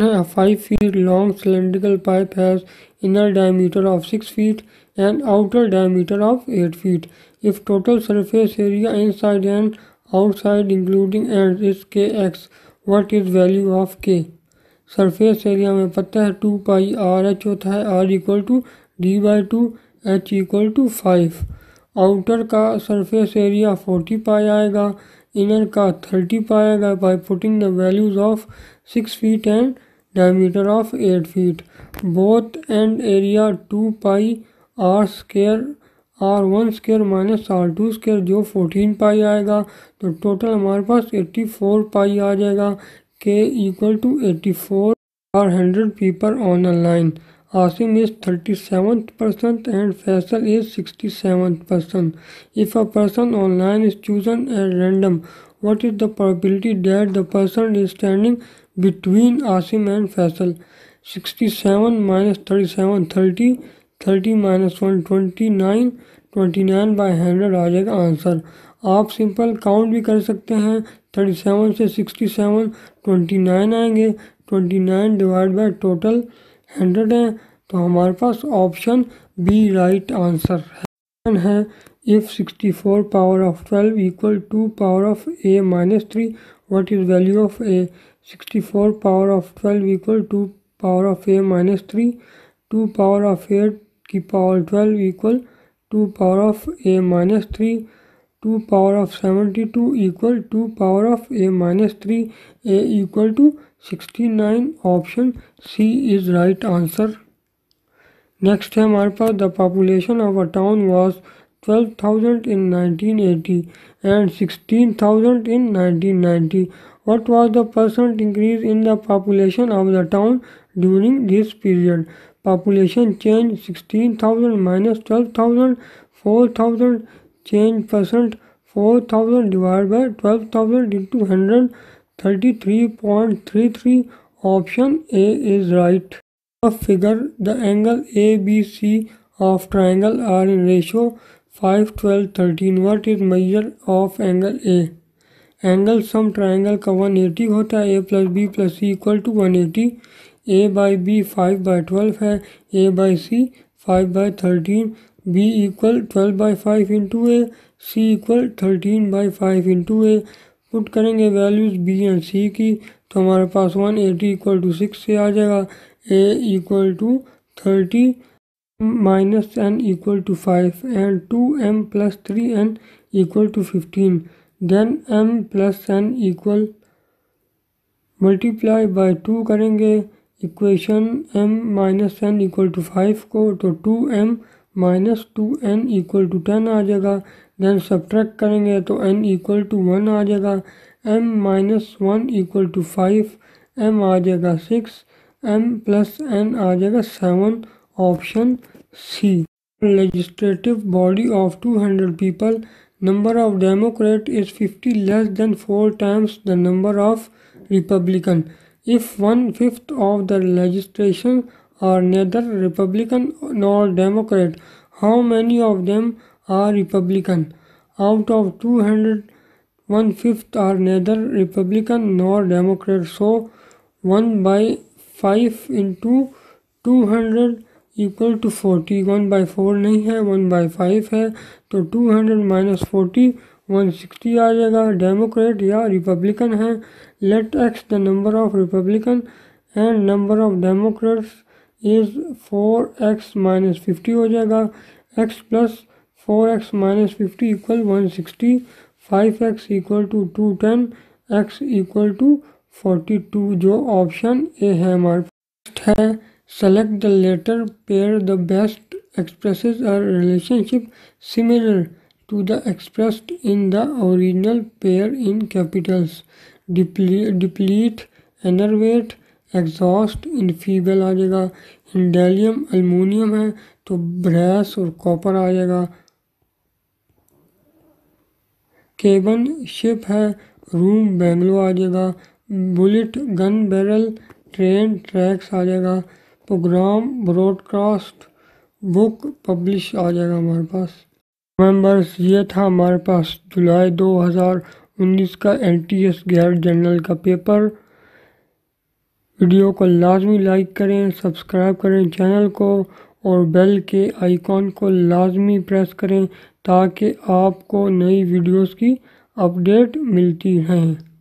A 5 feet long cylindrical pipe has inner diameter of 6 feet and outer diameter of 8 feet. If total surface area inside and outside including ends is kx, what is value of k? Surface area में पता है 2 pi r h होता है, r equal to d by 2, h equal to 5. Outer का surface area 40 pi आएगा, inner का 30 pi आएगा by putting the values of 6 feet and diameter of 8 feet. Both end area 2 pi r square R1 square minus R2 square जो 14 पाई आएगा, तो total हमारे पास 84 पाई आ जाएगा. K equal to 84 per 100 people on a line. Asim is 37th person and Faisal is 67th person. If a person on line is chosen at random, what is the probability that the person is standing between Asim and Faisal? 67 minus 37, 30. 30 minus 1, 29. 29 by 100 आ जाएगा answer. आप simple count भी कर सकते हैं. 37 से 67 29 आएंगे. 29 divide by total 100 है, तो हमारे पास ऑप्शन बी राइट आंसर है. If 64 power of 12 equal 2 power of a minus 3, what is value of a? 64 power of 12 equal 2 power of a minus 3. 2 power of 8 की power 12 equal 2 power of a minus 3. 2 power of 72 equal 2 power of a minus 3. a equal to 69. Option C is right answer. Next है हमारे पास the population of a town was 12,000 in 1980 and 16,000 in 1990. What was the percent increase in the population of the town during this period? Population change 16,000 minus 12,000, 4,000 change percent 4,000 divided by 12,000 into 100, 33.33. Option A is right. The figure, the angle ABC of triangle are in ratio 5, 12, 13. What is measure of angle A? Angle sum triangle का 180 होता है. A plus B plus C equal to 180. A by B 5 by 12 है, A by C 5 by 13, B equal 12 by 5 into A, C equal 13 by 5 into A. Put करेंगे values B and C की, तो हमारे पास 180 equal to 6 से आ जाएगा. A equal to 30 minus N equal to 5 and 2m plus 3n equal to 15. Then m plus n equal multiply by 2 करेंगे equation m minus n equal to 5 को, तो 2m minus 2n equal to 10 आ जाएगा. then subtract करेंगे तो n equal to 1 आ जाएगा. m minus 1 equal to 5, m आ जाएगा 6, m plus n आ जाएगा 7. option C. legislative body of 200 people. Number of Democrat is 50 less than 4 times the number of Republican. If 1/5 of the legislation are neither Republican nor Democrat, how many of them are Republican? Out of 200, 1/5 are neither Republican nor Democrat. So 1 by 5 into 200 equal to 40. 1/4 नहीं है, 1/5 है, तो 200 minus 40 160 आ जाएगा. Democrat या Republican है. Let X the number of Republican and number of Democrats is 4x minus 50 हो जाएगा. x plus 4x minus 50 equal 160. 5x equal to 210, x equal to 42, जो ऑप्शन ए है हमारे पास है. Select the latter pair the best expresses a relationship similar to the expressed in the original pair in capitals. Deplete, enervate, exhaust, enfeeble आ जाएगा. Handelium aluminium है, तो brass और copper आ जाएगा. Cabin ship है, room bungalow आ जाएगा. Bullet gun barrel, train tracks आ जाएगा. प्रोग्राम ब्रॉडकास्ट, बुक पब्लिश आ जाएगा हमारे पास. मेंबर्स, ये था हमारे पास जुलाई 2019 का NTS गैर जनरल का पेपर. वीडियो को लाजमी लाइक करें, सब्सक्राइब करें चैनल को और बेल के आइकॉन को लाजमी प्रेस करें ताकि आपको नई वीडियोस की अपडेट मिलती रहें।